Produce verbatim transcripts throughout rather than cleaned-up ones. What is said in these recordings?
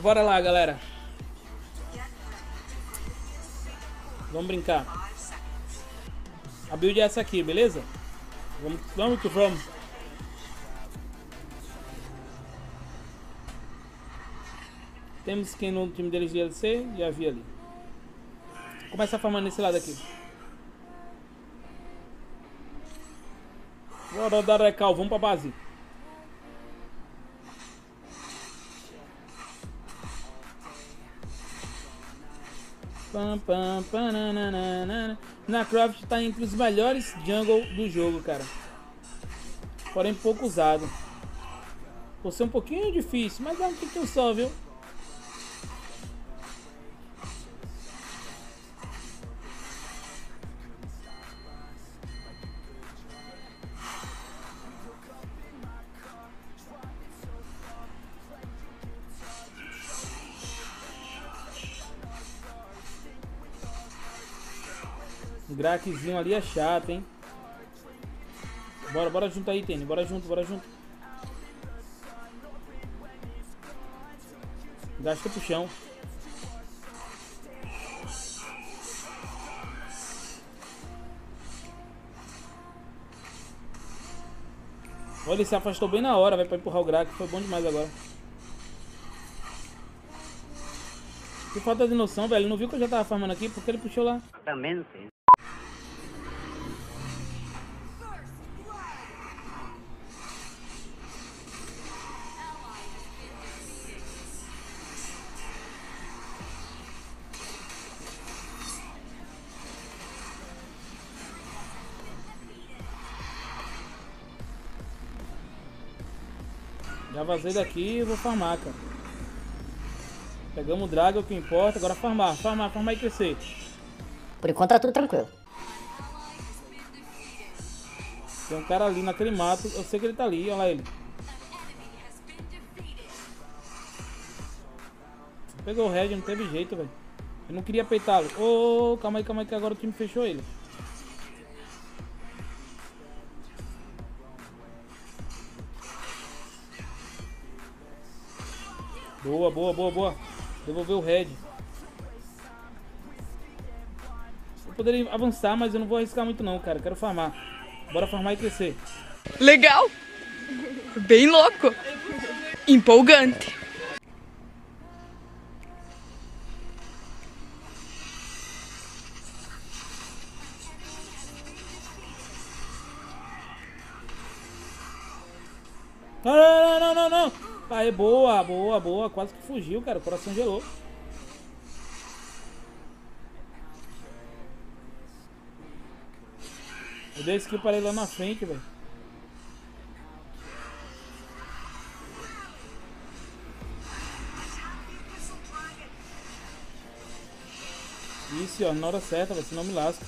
Bora lá, galera. Vamos brincar. A build é essa aqui, beleza? Vamos, vamos que vamos. Temos quem no time deles de D L C, já vi ali. Começa a farmar nesse lado aqui. Bora dar recal, vamos pra base. Pam, pam, pananana. Nakroth tá entre os melhores jungle do jogo, cara. Porém pouco usado. Por ser um pouquinho difícil, mas é um pouquinho só, viu? Graquezinho ali é chato, hein? Bora, bora junto aí, Tênis. Bora junto, bora junto. Gasta pro chão. Olha, ele se afastou bem na hora, vai pra empurrar o Graque. Foi bom demais agora. Que falta de noção, velho. Não viu que eu já tava farmando aqui? Porque ele puxou lá. Também não sei. Já vazei daqui e vou farmar, cara. Pegamos o drag, é o que importa. Agora farmar, farmar, farmar e crescer. Por enquanto tá tudo tranquilo. Tem um cara ali naquele mato. Eu sei que ele tá ali, olha lá ele. Pegou o red, não teve jeito, velho. Eu não queria peitá-lo. Ô, oh, calma aí, calma aí que agora o time fechou ele. Boa, boa, boa, boa. Devolveu o red. Eu poderia avançar, mas eu não vou arriscar muito não, cara. Quero farmar. Bora farmar e crescer. Legal. Bem louco. Empolgante. Não, não, não, não, não, não. Aê, boa, boa, boa. Quase que fugiu, cara. O coração gelou. Eu dei esse kill para ele lá na frente, velho. Isso, ó. Na hora certa, velho. Senão me lasco.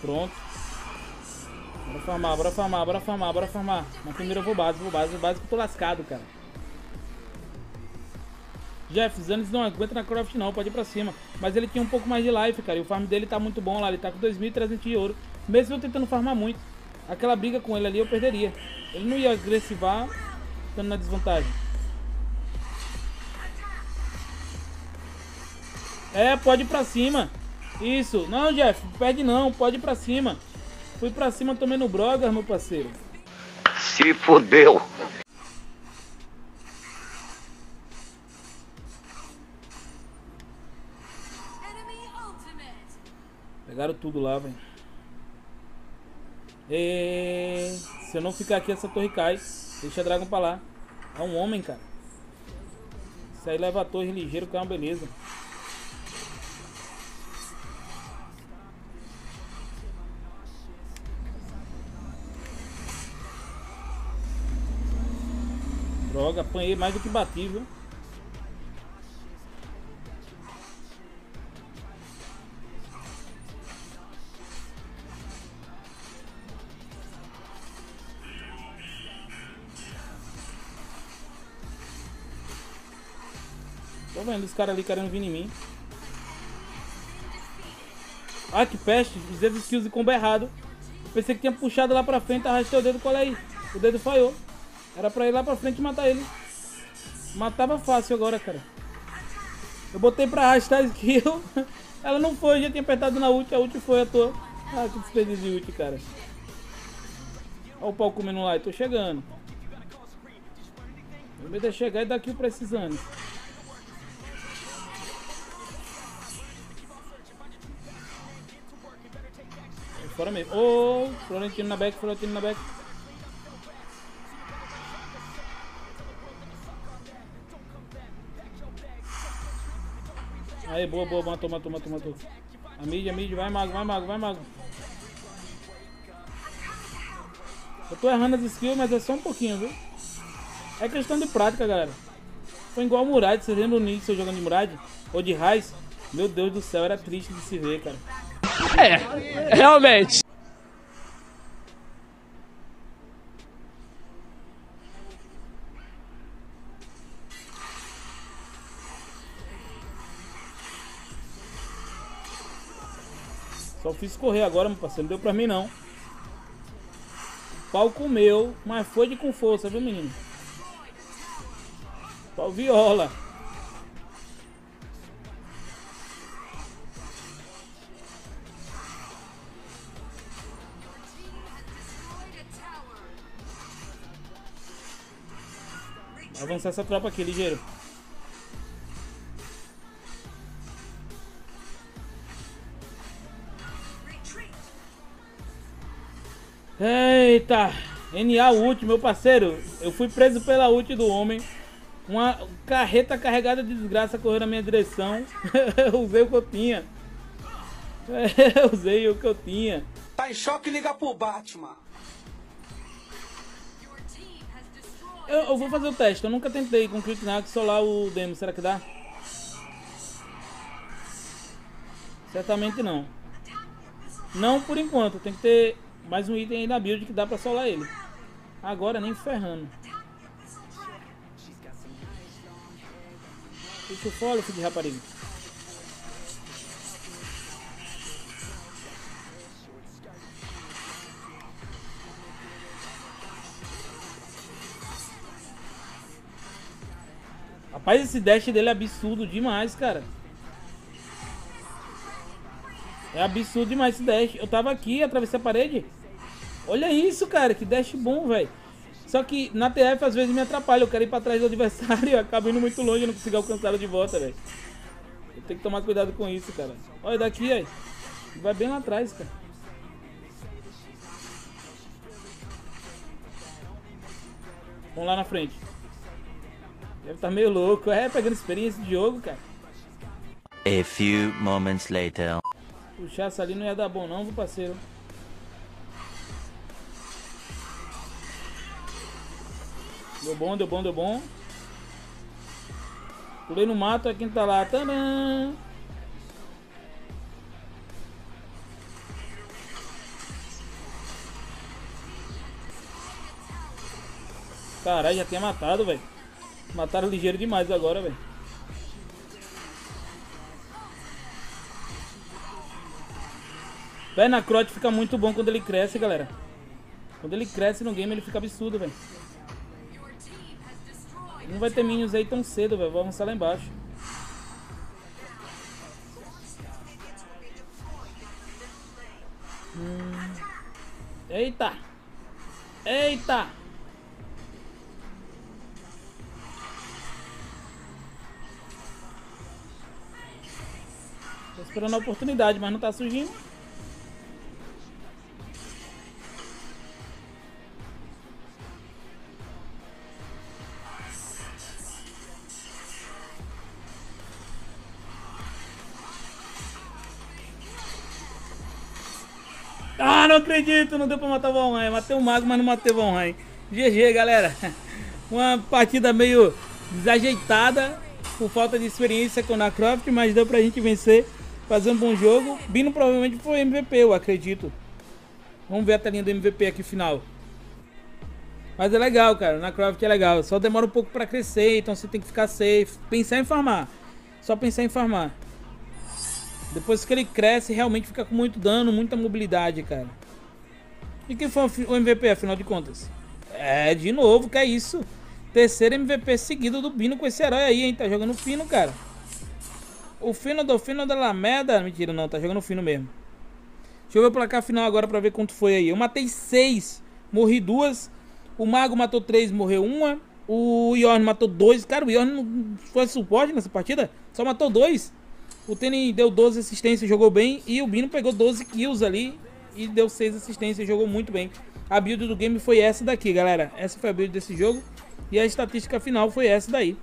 Pronto. Bora farmar, bora farmar, bora farmar, bora farmar. Mas primeiro eu vou base, vou base, vou base que eu tô lascado, cara. Jeff, Zanis não aguenta na Craft não, pode ir pra cima. Mas ele tinha um pouco mais de life, cara, e o farm dele tá muito bom lá, ele tá com dois mil e trezentos de ouro. Mesmo eu tentando farmar muito, aquela briga com ele ali eu perderia. Ele não ia agressivar, estando na desvantagem. É, pode ir pra cima. Isso, não Jeff, perde não, pode ir pra cima. Fui pra cima também no Brogar, meu parceiro. Se fodeu. Pegaram tudo lá, velho. Se eu não ficar aqui, essa torre cai. Deixa a Dragon pra lá. É um homem, cara. Isso aí leva a torre ligeiro, que é uma beleza. Droga, apanhei mais do que bati, viu? Tô vendo os caras ali querendo vir em mim. Ah, que peste! Usei os skills de combo errado. Pensei que tinha puxado lá pra frente, arrastei o dedo, cola aí. O dedo falhou. Era pra ir lá pra frente e matar ele. Matava fácil agora, cara. Eu botei pra arrastar a skill. Ela não foi, eu já tinha apertado na ult. A ult foi à toa. Ah, que desperdício de ult, cara. Olha o pau comendo lá, eu tô chegando. O medo é chegar e dar kill pra esses anos. Fora mesmo. Ô, oh, Florentino na back, Florentino na back. Aí, boa, boa, matou, matou, matou, matou. A mid, a mid, vai mago, vai mago, vai mago. Eu tô errando as skills, mas é só um pouquinho, viu? É questão de prática, galera. Foi igual o Murad, vocês lembram o Nixon jogando de Murad? Ou de Raiz? Meu Deus do céu, era triste de se ver, cara. É, realmente. Só fiz correr agora, meu parceiro. Não deu pra mim, não. O pau comeu, mas foi de com força, viu, menino? Pau viola. Avançar essa tropa aqui, ligeiro. Eita, N A ult, meu parceiro. Eu fui preso pela ult do homem. Uma carreta carregada de desgraça correu na minha direção. Eu usei o que eu tinha. Eu usei o que eu tinha. Tá em choque, liga pro Batman. Eu, eu vou fazer o teste, eu nunca tentei com o Clicknack solar o demo, será que dá? Certamente não. Não por enquanto, tem que ter mais um item aí na build que dá pra solar ele. Agora nem ferrando. Deixa eu fora, filho de rapariga. Rapaz, esse dash dele é absurdo demais, cara. É absurdo demais esse dash. Eu tava aqui, atravessei a parede. Olha isso, cara. Que dash bom, velho. Só que na T F às vezes me atrapalha. Eu quero ir pra trás do adversário. Eu acabo indo muito longe e não consigo alcançá-lo de volta, velho. Eu tenho que tomar cuidado com isso, cara. Olha daqui, aí. Vai bem lá atrás, cara. Vamos lá na frente. Deve estar meio louco. É, pegando experiência de jogo, cara. A few moments later. Puxar essa ali não ia dar bom não, meu parceiro. Deu bom, deu bom, deu bom. Pulei no mato, é quem tá lá. Tadã! Caralho, já tinha matado, velho. Mataram ligeiro demais agora, velho. Véi, Nakroth fica muito bom quando ele cresce, galera. Quando ele cresce no game, ele fica absurdo, velho. Não vai ter minions aí tão cedo, velho. Vou avançar lá embaixo. Hum. Eita! Eita! Tô esperando a oportunidade, mas não tá surgindo. Ah, não acredito, não deu pra matar o Valhain. Matei o Mago, mas não matei o Valhain. G G, galera. Uma partida meio desajeitada por falta de experiência com o Nakroth, mas deu pra gente vencer, fazer um bom jogo. Bino provavelmente foi M V P, eu acredito. Vamos ver a telinha do M V P aqui final. Mas é legal, cara, o Nakroth é legal. Só demora um pouco pra crescer, então você tem que ficar safe. Pensar em farmar, só pensar em farmar. Depois que ele cresce, realmente fica com muito dano, muita mobilidade, cara. E quem foi o M V P, afinal de contas? É, de novo, que é isso? Terceiro M V P seguido do Bino com esse herói aí, hein? Tá jogando fino, cara. O fino do fino da Lameda. Mentira, não. Tá jogando fino mesmo. Deixa eu ver o placar final agora pra ver quanto foi aí. Eu matei seis. Morri duas. O Mago matou três, morreu uma. O Yorn matou dois. Cara, o Yorn não foi suporte nessa partida. Só matou dois. O Tênis deu doze assistências, jogou bem. E o Bino pegou doze kills ali. E deu seis assistências, jogou muito bem. A build do game foi essa daqui, galera. Essa foi a build desse jogo. E a estatística final foi essa daí.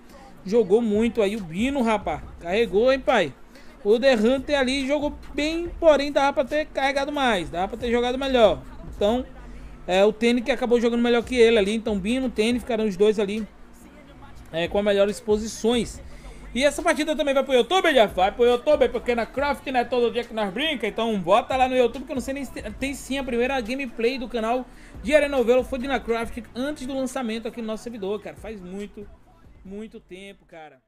Jogou muito aí o Bino, rapaz. Carregou, hein, pai. O The Hunter ali jogou bem, porém dava pra ter carregado mais. Dava pra ter jogado melhor. Então... É, o Tênis que acabou jogando melhor que ele ali. Então, Bino, Tênis, ficaram os dois ali é, com as melhores posições. E essa partida também vai pro YouTube, já vai pro YouTube, porque na Craft não é todo dia que nós brinca. Então, bota lá no YouTube, que eu não sei nem se tem sim a primeira gameplay do canal de Arena Novelo. Foi de Nakroth antes do lançamento aqui no nosso servidor, cara. Faz muito, muito tempo, cara.